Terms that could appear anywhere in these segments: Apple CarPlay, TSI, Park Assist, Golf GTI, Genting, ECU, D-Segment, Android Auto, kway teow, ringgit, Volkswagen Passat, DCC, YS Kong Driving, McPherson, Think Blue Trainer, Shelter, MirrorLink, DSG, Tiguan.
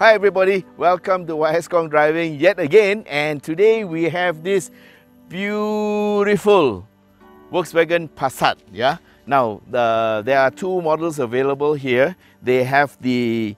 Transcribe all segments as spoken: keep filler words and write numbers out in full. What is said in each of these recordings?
Hi everybody, welcome to Y S Kong Driving yet again, and today we have this beautiful Volkswagen Passat. Yeah. Now, the, there are two models available here. They have the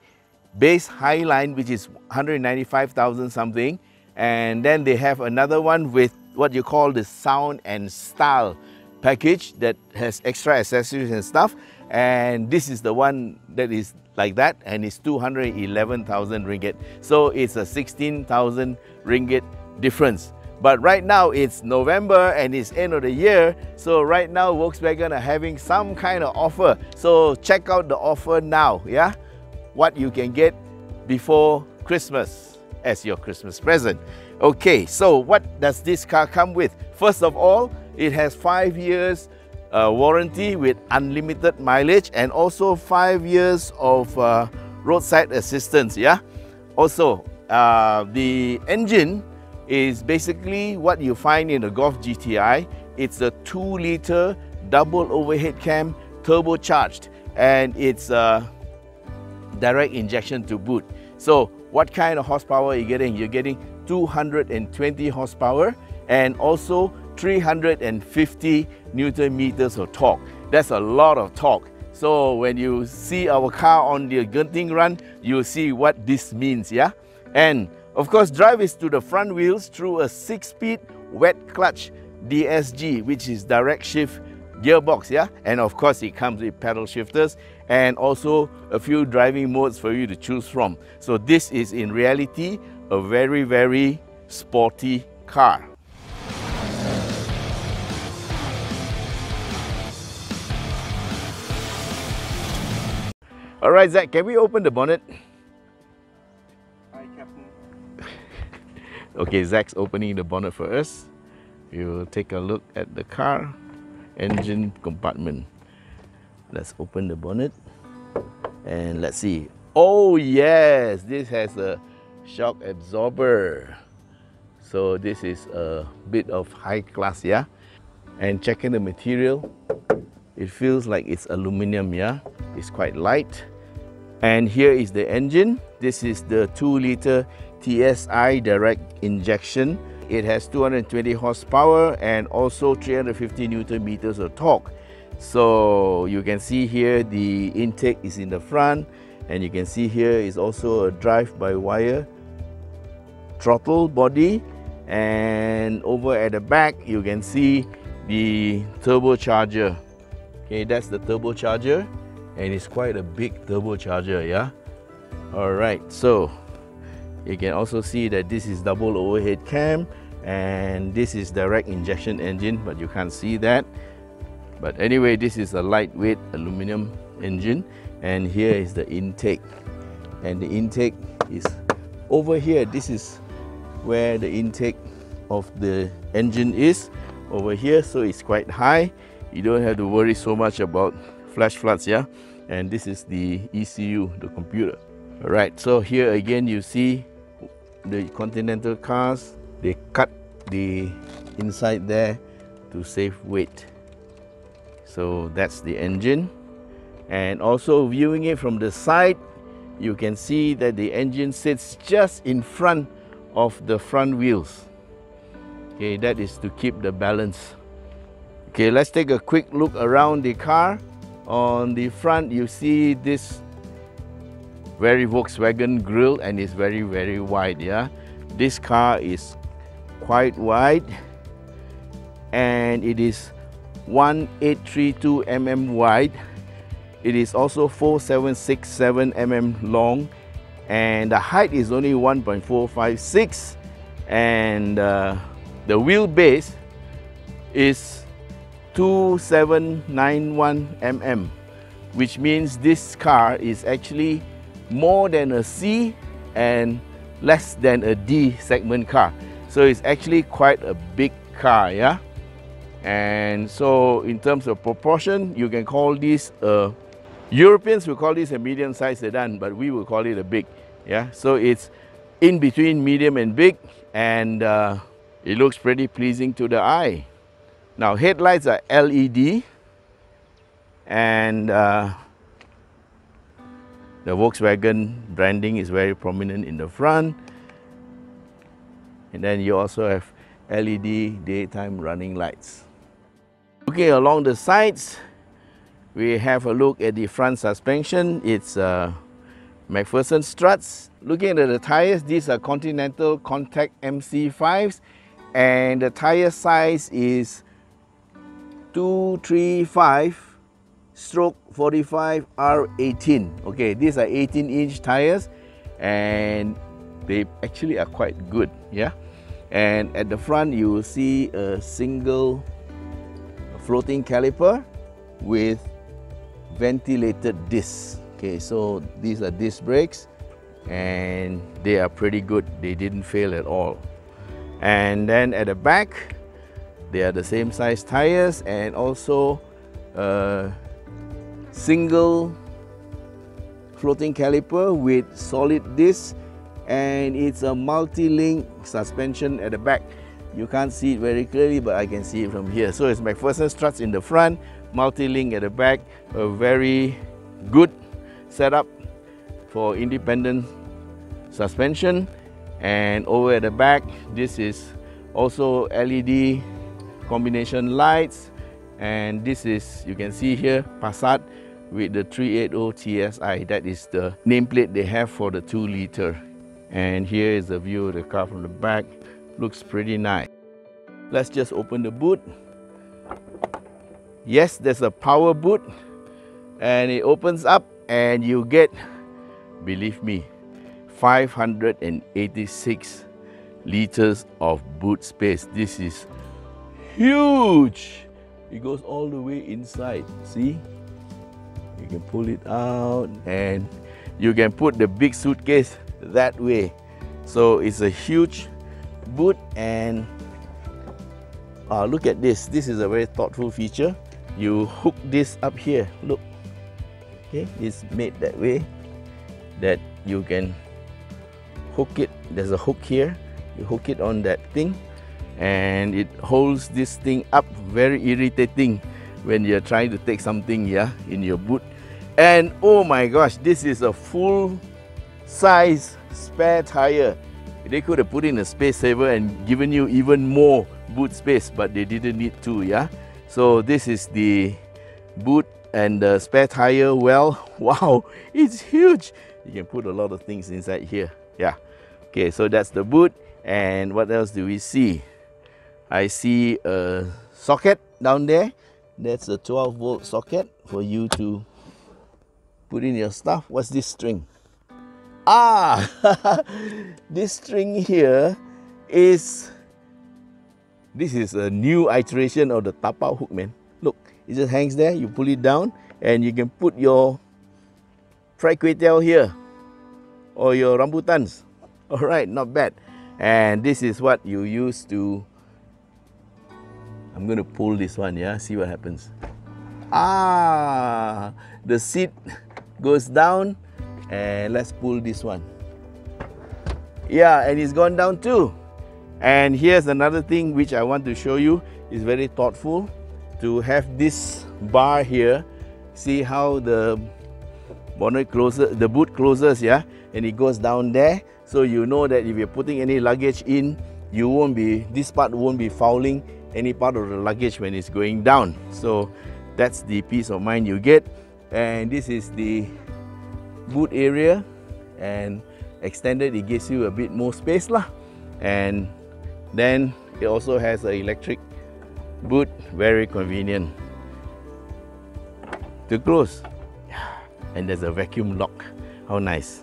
base Highline, which is one hundred ninety-five thousand something, and then they have another one with what you call the sound and style package that has extra accessories and stuff. And this is the one that is like that, and it's two hundred eleven thousand ringgit. So it's a sixteen thousand ringgit difference. But right now it's November and it's end of the year. So right now Volkswagen are having some kind of offer. So check out the offer now, yeah? What you can get before Christmas as your Christmas present. Okay, so what does this car come with? First of all, it has five years Uh, warranty with unlimited mileage, and also five years of uh, roadside assistance. Yeah. Also, uh, the engine is basically what you find in the Golf G T I. It's a two-liter double overhead cam turbocharged, and it's a uh, direct injection to boot. So, what kind of horsepower are you getting? You're getting two hundred twenty horsepower, and also three hundred fifty newton meters of torque. That's a lot of torque. So when you see our car on the Genting run, you'll see what this means, yeah? And of course, drive is to the front wheels through a six-speed wet clutch D S G, which is direct shift gearbox, yeah? And of course, it comes with pedal shifters and also a few driving modes for you to choose from. So this is in reality a very, very sporty car. All right, Zach, can we open the bonnet? Hi, Captain. Okay, Zach's opening the bonnet for us. We will take a look at the car engine compartment. Let's open the bonnet and let's see. Oh yes, this has a shock absorber. So this is a bit of high class, yeah? And checking the material, it feels like it's aluminum, yeah? It's quite light. And here is the engine. This is the two-liter T S I direct injection. It has two hundred twenty horsepower and also three hundred fifty newton meters of torque. So you can see here the intake is in the front, and you can see here is also a drive-by-wire throttle body. And over at the back, you can see the turbocharger. Okay, that's the turbocharger. And it's quite a big turbocharger, yeah? All right, so you can also see that this is double overhead cam, and this is direct injection engine, but you can't see that. But anyway, this is a lightweight aluminum engine, and here is the intake. And the intake is over here. This is where the intake of the engine is, over here, so it's quite high. You don't have to worry so much about flash floods, yeah? And this is the E C U, the computer. All right, so here again you see the Continental cars, they cut the inside there to save weight. So that's the engine. And also viewing it from the side, you can see that the engine sits just in front of the front wheels. Okay, that is to keep the balance. Okay, let's take a quick look around the car. On the front, you see this very Volkswagen grille, and it's very, very wide, yeah? This car is quite wide, and it is one eight three two millimeters wide. It is also four seven six seven millimeters long, and the height is only one point four five six, and uh, the wheelbase is two seven nine one millimeters, which means this car is actually more than a C and less than a D segment car. So it's actually quite a big car, yeah? And so in terms of proportion, you can call this a... Europeans will call this a medium-sized sedan, but we will call it a big, yeah? So it's in between medium and big, and uh, it looks pretty pleasing to the eye. Now, headlights are L E D, and uh, The Volkswagen branding is very prominent in the front. And then you also have L E D daytime running lights. Okay, along the sides, we have a look at the front suspension. It's uh, McPherson struts. Looking at the tires, these are Continental Contact M C fives, and the tire size is two three five stroke forty-five R eighteen. Okay, these are eighteen inch tires, and they actually are quite good, yeah. And at the front, you will see a single floating caliper with ventilated discs. Okay, so these are disc brakes, and they are pretty good. They didn't fail at all. And then at the back, they are the same size tires, and also a single floating caliper with solid discs, and it's a multi-link suspension at the back. You can't see it very clearly, but I can see it from here. So it's McPherson struts in the front, multi-link at the back. A very good setup for independent suspension. And over at the back, this is also L E D combination lights. And this is, you can see here, Passat with the three eighty T S I. That is the nameplate they have for the two liter. And here is a view of the car from the back. Looks pretty nice. Let's just open the boot. Yes, there's a power boot, and it opens up, and you get, believe me, five hundred eighty-six liters of boot space. This is huge. It goes all the way inside. See, you can pull it out, and you can put the big suitcase that way. So it's a huge boot. And uh, look at this. This is a very thoughtful feature. You hook this up here. Look, okay, it's made that way that you can hook it. There's a hook here. You hook it on that thing, and it holds this thing up. Very irritating when you're trying to take something, yeah, in your boot. And oh my gosh, this is a full size spare tire. They could have put in a space saver and given you even more boot space, but they didn't need to, yeah. So this is the boot and the spare tire well. Wow, it's huge. You can put a lot of things inside here, yeah. Okay, so that's the boot. And what else do we see? I see a socket down there. That's a twelve volt socket for you to put in your stuff. What's this string? Ah, this string here is, this is a new iteration of the tapa hook, man. Look, it just hangs there. You pull it down, and you can put your fried kway teow here, or your rambutans. All right, not bad. And this is what you use to, I'm going to pull this one, yeah, see what happens. Ah, the seat goes down. And let's pull this one. Yeah, and it's gone down too. And here's another thing which I want to show you. It's very thoughtful to have this bar here. See how the bonnet closes, the boot closes, yeah? And it goes down there. So you know that if you're putting any luggage in, you won't be, this part won't be fouling any part of the luggage when it's going down. So that's the peace of mind you get. And this is the boot area, and extended, it gives you a bit more space lah. And then it also has an electric boot, very convenient to close. And there's a vacuum lock, how nice.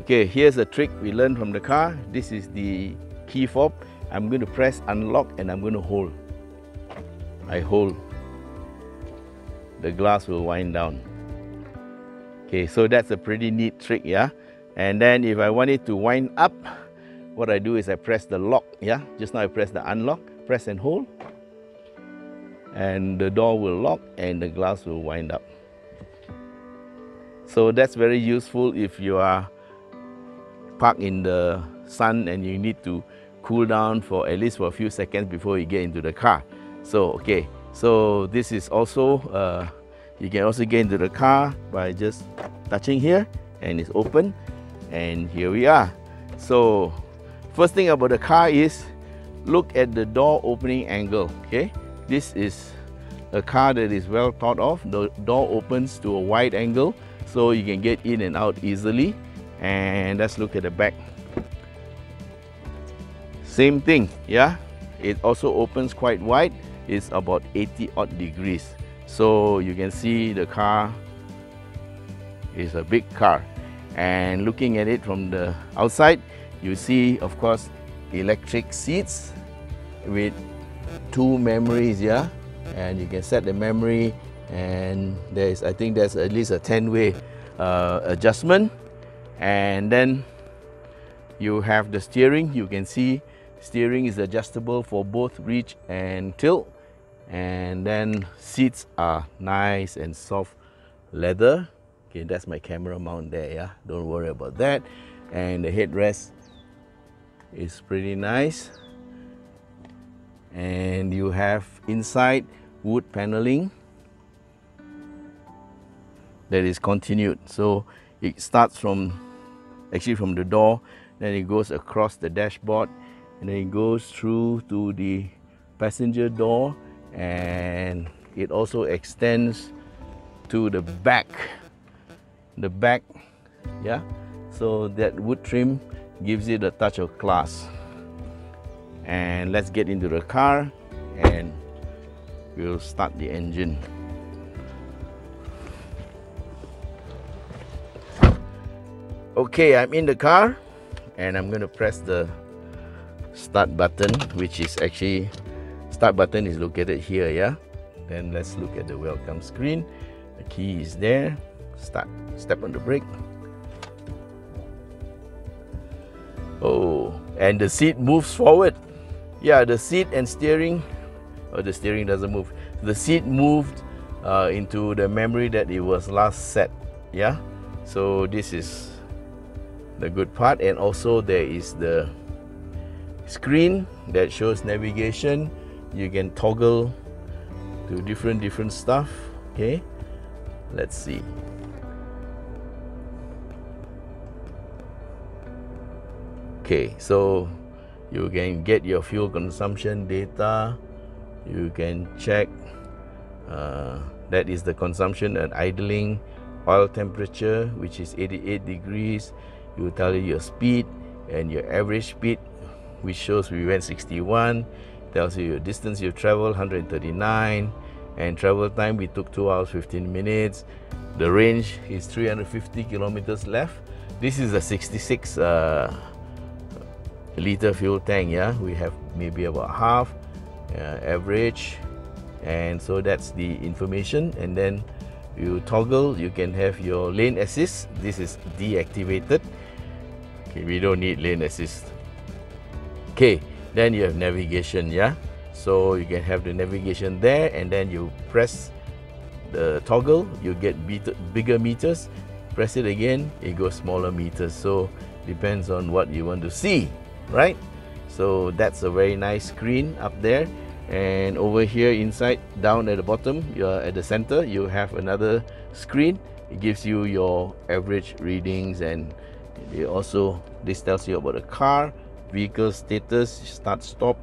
Okay, here's a trick we learned from the car. This is the key fob. I'm going to press unlock, and I'm going to hold. I hold, the glass will wind down. Okay, so that's a pretty neat trick, yeah. And then if I want it to wind up, what I do is I press the lock, yeah. Just now I press the unlock, press and hold, and the door will lock, and the glass will wind up. So that's very useful if you are parked in the sun and you need to cool down for at least for a few seconds before you get into the car. So okay, so this is also uh, you can also get into the car by just touching here, and it's open, and here we are. So first thing about the car is look at the door opening angle. Okay, this is a car that is well thought of. The door opens to a wide angle so you can get in and out easily. And let's look at the back. Same thing, yeah. It also opens quite wide. It's about eighty odd degrees. So you can see the car is a big car. And looking at it from the outside, you see, of course, electric seats with two memories, yeah. And you can set the memory, and there is, I think there's at least a ten way uh, adjustment. And then you have the steering. You can see steering is adjustable for both reach and tilt. And then seats are nice and soft leather. Okay, that's my camera mount there, yeah, don't worry about that. And the headrest is pretty nice. And you have inside wood paneling that is continued. So it starts from, actually from the door, then it goes across the dashboard, and then it goes through to the passenger door, and it also extends to the back, the back, yeah. So that wood trim gives it a touch of class. And let's get into the car and we'll start the engine. Okay, I'm in the car and I'm going to press the start button, which is actually, start button is located here, yeah. Then let's look at the welcome screen. The key is there. Start, step on the brake. Oh, and the seat moves forward. Yeah, the seat and steering, or the steering doesn't move. The seat moved uh, into the memory that it was last set, yeah. So this is the good part. And also there is the screen that shows navigation. You can toggle to different different stuff. Okay, let's see. Okay, so you can get your fuel consumption data. You can check uh, that is the consumption and idling, oil temperature, which is eighty-eight degrees. It will tell you your speed and your average speed, which shows we went sixty-one. Tells you your distance you travel, one hundred thirty-nine, and travel time we took two hours fifteen minutes. The range is three hundred fifty kilometers left. This is a sixty-six uh, liter fuel tank, yeah. We have maybe about half uh, average, and so that's the information. And then you toggle, you can have your lane assist. This is deactivated. Okay, we don't need lane assist. Okay, then you have navigation, yeah. So you can have the navigation there, and then you press the toggle, you get bigger meters. Press it again, it goes smaller meters. So depends on what you want to see, right? So that's a very nice screen up there. And over here inside, down at the bottom, you're at the center, you have another screen. It gives you your average readings, and it also, this tells you about the car, vehicle status, start, stop.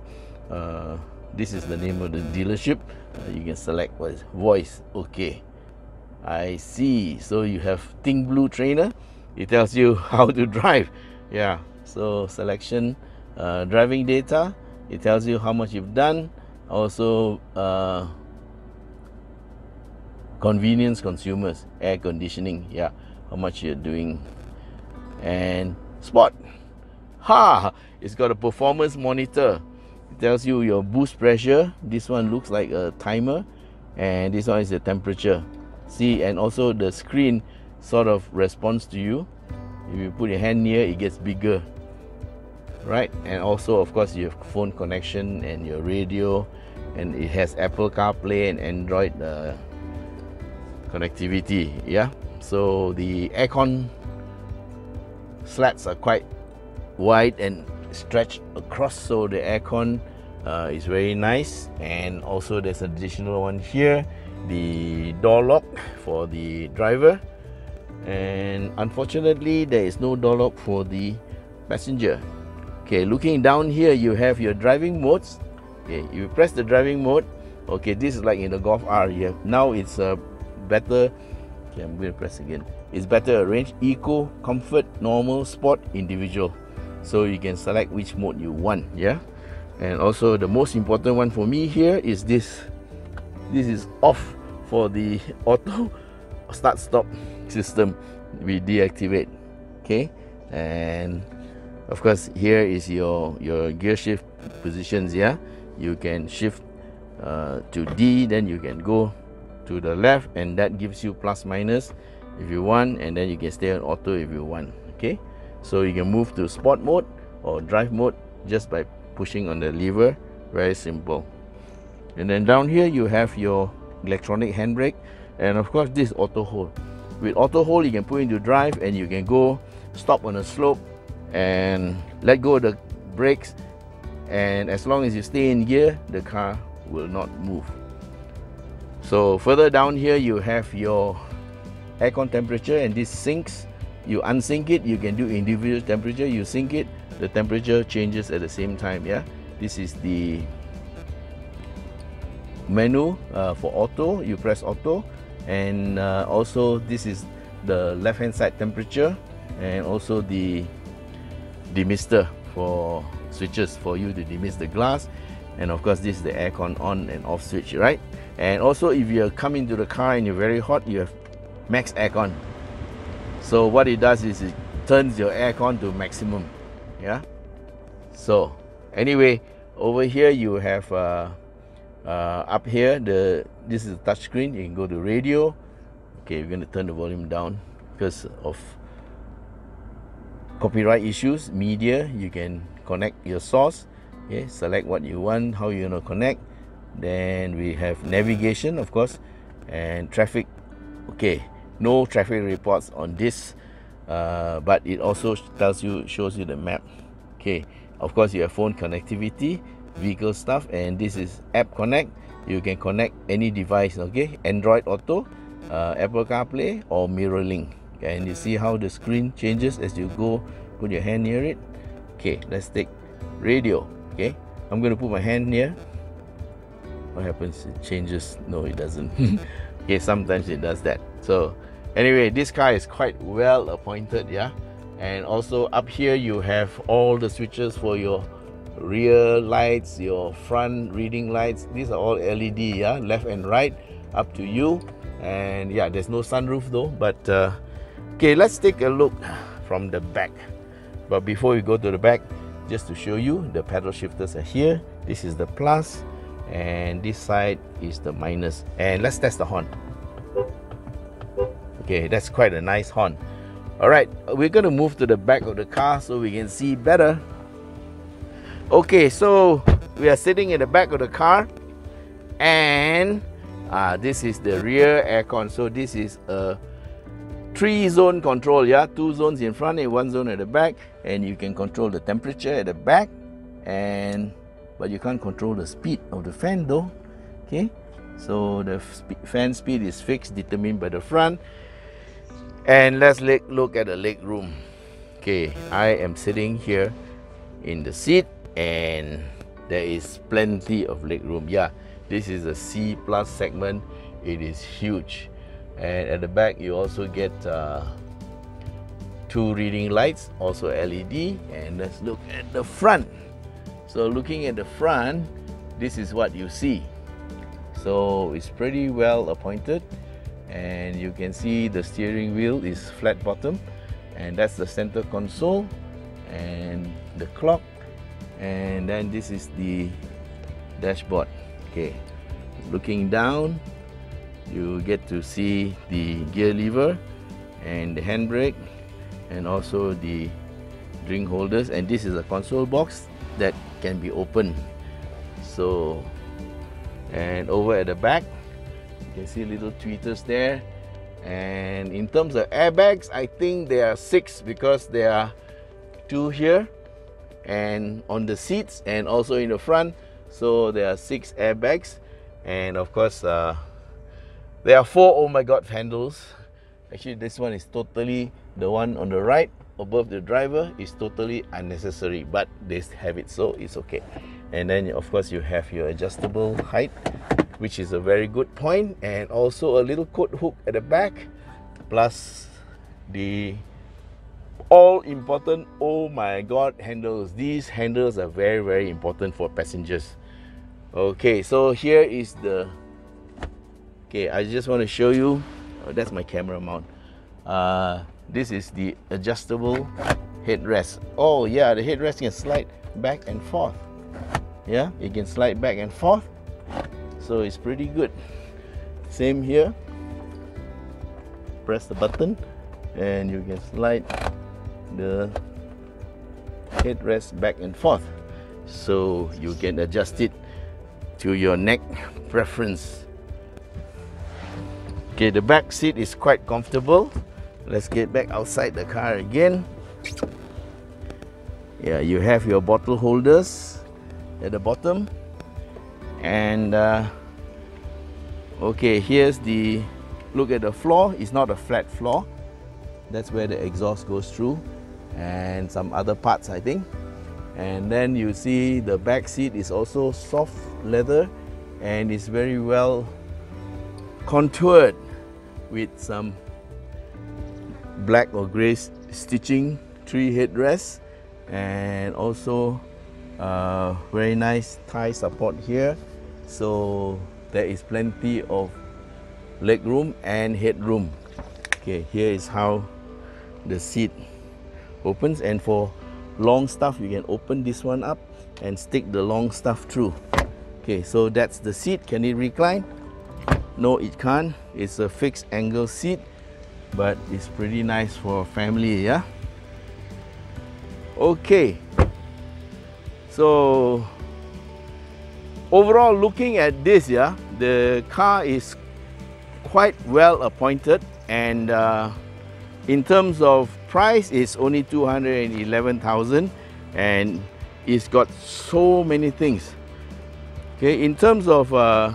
Uh, this is the name of the dealership. Uh, you can select what is voice. Okay, I see. So you have Think Blue Trainer. It tells you how to drive. Yeah, so selection, uh, driving data. It tells you how much you've done. Also, uh, convenience consumers, air conditioning, yeah, how much you're doing. And sport, ha, it's got a performance monitor. It tells you your boost pressure. This one looks like a timer, and this one is the temperature. See, and also the screen sort of responds to you. If you put your hand near, it gets bigger, right? And also, of course, you have phone connection and your radio, and it has Apple CarPlay and Android uh, connectivity, yeah. So the aircon slats are quite wide and stretched across, so the aircon uh, is very nice. And also there's an additional one here, the door lock for the driver. and unfortunately there is no door lock for the passenger. Okay, looking down here, you have your driving modes. Okay, if you press the driving mode, okay, this is like in the Golf R. You have, now it's a uh, better. Okay, I'm going to press again. It's better arranged: eco, comfort, normal, sport, individual. So you can select which mode you want. Yeah, and also the most important one for me here is this. This is off for the auto start stop system. We deactivate. Okay, and of course here is your your gear shift positions. Yeah, you can shift uh, to D, then you can go to the left, and that gives you plus minus if you want, and then you can stay on auto if you want. Okay, so you can move to sport mode or drive mode just by pushing on the lever. Very simple. And then down here you have your electronic handbrake, and of course this auto hold. With auto hold, you can put into drive and you can go stop on a slope and let go of the brakes, and as long as you stay in gear, the car will not move. So further down here you have your aircon temperature, and this sinks. You unsync it, you can do individual temperature. You sync it, the temperature changes at the same time. Yeah, this is the menu uh, for auto. You press auto, and uh, also this is the left hand side temperature, and also the demister for switches for you to demist the glass. And of course this is the aircon on and off switch, right? And also if you come into the car and you're very hot, you have max aircon. So what it does is it turns your aircon to maximum. Yeah, so anyway, over here you have uh, uh, up here the this is the touch screen. You can go to radio. Okay, we're going to turn the volume down because of copyright issues. Media, you can connect your source. Okay, select what you want, how you want to connect. Then we have navigation, of course, and traffic. Okay, no traffic reports on this, uh, but it also tells you, shows you the map. Okay, of course you have phone connectivity, vehicle stuff, and this is App Connect. You can connect any device. Okay, Android Auto, uh, Apple CarPlay, or MirrorLink. Okay, and you see how the screen changes as you go. Put your hand near it. Okay, let's take radio. Okay, I'm going to put my hand near. What happens? It changes. No, it doesn't. Okay, sometimes it does that. So anyway, this car is quite well appointed. Yeah, and also up here you have all the switches for your rear lights, your front reading lights. These are all L E D. Yeah, left and right, up to you. And yeah, there's no sunroof though. But uh, okay, let's take a look from the back. But before we go to the back, just to show you, the paddle shifters are here. This is the plus, and this side is the minus. And let's test the horn. Okay, that's quite a nice horn. All right, we're going to move to the back of the car so we can see better. Okay, so we are sitting in the back of the car, and uh, this is the rear aircon. So this is a three zone control. Yeah, two zones in front and one zone at the back, and you can control the temperature at the back, and but you can't control the speed of the fan though. Okay, so the sp fan speed is fixed, determined by the front. And let's look at the leg room. Okay, I am sitting here in the seat, and there is plenty of leg room. Yeah, this is a C plus segment. It is huge. And at the back you also get uh, two reading lights, also L E D. And let's look at the front. So looking at the front, this is what you see. So it's pretty well appointed, and you can see the steering wheel is flat bottom, and that's the center console and the clock. And then this is the dashboard. Okay, looking down you get to see the gear lever and the handbrake, and also the drink holders. And this is a console box that can be opened. So, and over at the back you can see little tweeters there. And in terms of airbags, I think there are six, because there are two here and on the seats and also in the front. So there are six airbags. And of course uh, there are four oh my god handles. Actually, this one is totally, the one on the right above the driver is totally unnecessary, but they have it, so it's okay. And then of course you have your adjustable height, which is a very good point, and also a little coat hook at the back, plus the all important, oh my god, handles. These handles are very very important for passengers. Okay, so here is the, okay, I just want to show you, oh, that's my camera mount. Uh, this is the adjustable headrest. Oh yeah, the headrest can slide back and forth. Yeah, it can slide back and forth, so it's pretty good. Same here, press the button and you can slide the headrest back and forth, so you can adjust it to your neck preference. Okay, the back seat is quite comfortable. Let's get back outside the car again. Yeah, you have your bottle holders at the bottom, and uh, okay, here's the look at the floor. It's not a flat floor, that's where the exhaust goes through and some other parts, I think. And then you see the back seat is also soft leather and is very well contoured with some black or grey stitching, three headrests, and also uh, very nice thigh support here, so there is plenty of leg room and headroom. Okay, here is how the seat opens, and for long stuff you can open this one up and stick the long stuff through. Okay, so that's the seat. Can it recline? No, it can't. It's a fixed angle seat, but it's pretty nice for family. Yeah, okay, so overall looking at this, yeah, the car is quite well appointed, and uh, in terms of price, it's only two hundred eleven thousand, and it's got so many things. Okay, in terms of uh,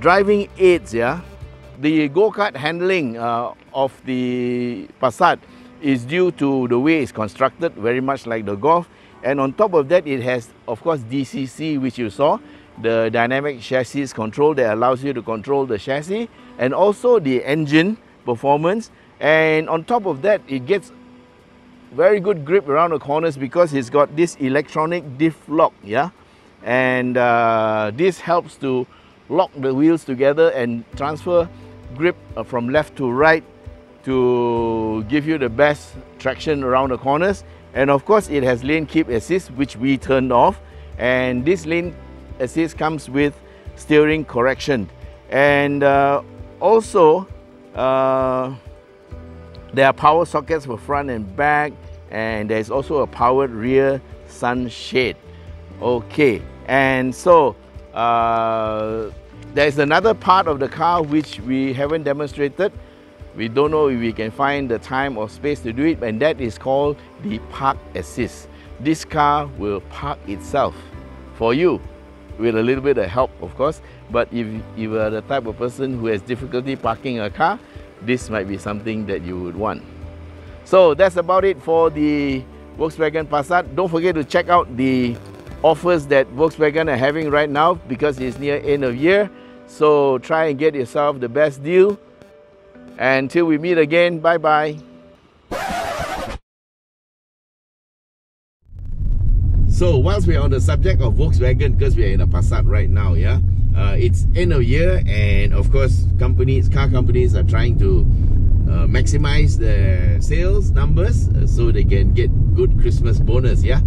driving aids, yeah, the go-kart handling uh, of the Passat is due to the way it's constructed, very much like the Golf. And on top of that, it has, of course, D C C, which you saw, the dynamic chassis control that allows you to control the chassis, and also the engine performance. And on top of that, it gets very good grip around the corners because it's got this electronic diff lock, yeah, and uh, this helps to lock the wheels together and transfer grip from left to right to give you the best traction around the corners. And of course, it has lane keep assist, which we turned off, and this lane assist comes with steering correction. And uh, also uh, there are power sockets for front and back, and there's also a powered rear sunshade. Okay, and so uh, there's another part of the car which we haven't demonstrated. We don't know if we can find the time or space to do it, and that is called the Park Assist. This car will park itself for you, with a little bit of help, of course. But if you are the type of person who has difficulty parking a car, this might be something that you would want. So that's about it for the Volkswagen Passat. Don't forget to check out the offers that Volkswagen are having right now, because it's near end of year. So try and get yourself the best deal. Until we meet again, bye-bye. So whilst we're on the subject of Volkswagen, because we're in a Passat right now, yeah, uh, it's end of year, and of course companies, car companies are trying to uh, maximize their sales numbers uh, so they can get good Christmas bonus, yeah.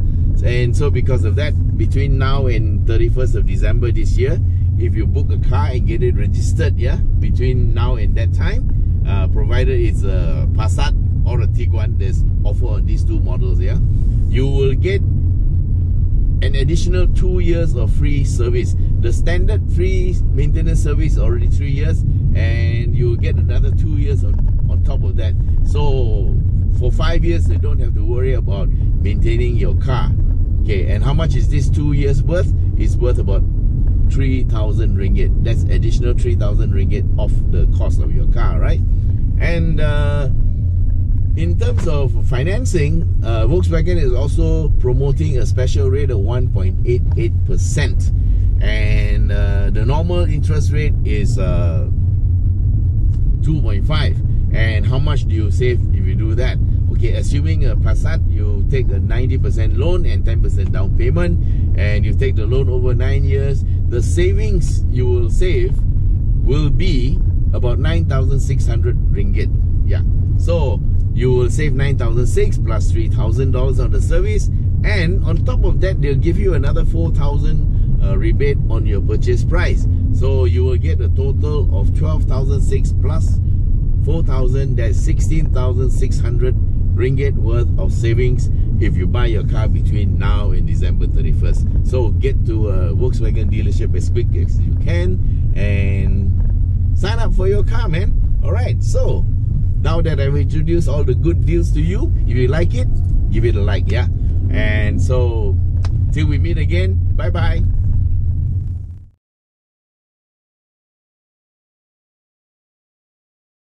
And so because of that, between now and thirty-first of December this year, if you book a car and get it registered, yeah, between now and that time, uh, provided it's a Passat or a Tiguan, there's offer on these two models, yeah, you will get an additional two years of free service. The standard free maintenance service is already three years, and you get another two years on, on top of that. So for five years, you don't have to worry about maintaining your car. Okay, and how much is this two years worth? It's worth about three thousand ringgit. That's additional three thousand ringgit off the cost of your car, right? And uh, in terms of financing, uh, Volkswagen is also promoting a special rate of one point eight eight percent, and uh, the normal interest rate is uh, two point five. And how much do you save if you do that? Okay, assuming a Passat, you take a ninety percent loan and ten percent down payment, and you take the loan over nine years, the savings you will save will be about nine thousand six hundred ringgit. Yeah, so you will save nine thousand six hundred plus three thousand dollars on the service, and on top of that they'll give you another four thousand uh, rebate on your purchase price. So you will get a total of twelve thousand six hundred plus four thousand, that's sixteen thousand six hundred ringgit worth of savings if you buy your car between now and December thirty-first. So get to a Volkswagen dealership as quick as you can and sign up for your car, man. Alright, so now that I've introduced all the good deals to you, if you like it, give it a like, yeah? And so, till we meet again, bye-bye.